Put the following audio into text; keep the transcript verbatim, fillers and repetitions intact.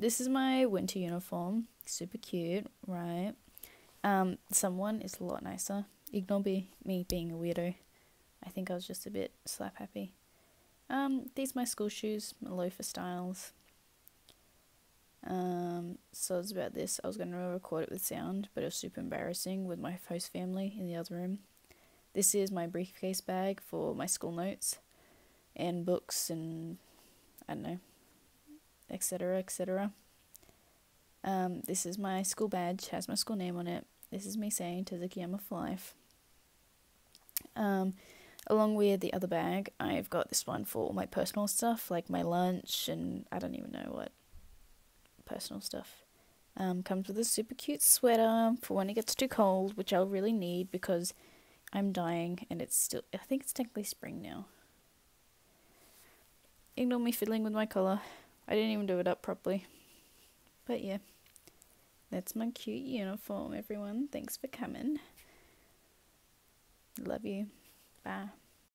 this is my winter uniform. Super cute, right? Um, someone is a lot nicer. Ignore be, me being a weirdo. I think I was just a bit slap happy. Um, these are my school shoes, my loafer styles. Um, so it's about this. I was going to record it with sound, but it was super embarrassing with my host family in the other room. This is my briefcase bag for my school notes and books and I don't know, etc, et cetera. Um, this is my school badge, has my school name on it. This is me saying Tezuki, I'm a life. Um, along with the other bag, I've got this one for all my personal stuff, like my lunch and I don't even know what personal stuff. Um, comes with a super cute sweater for when it gets too cold, which I'll really need because I'm dying and it's still, I think it's technically spring now. Ignore me fiddling with my collar. I didn't even do it up properly. But yeah, that's my cute uniform, everyone. Thanks for coming. Love you. Bye.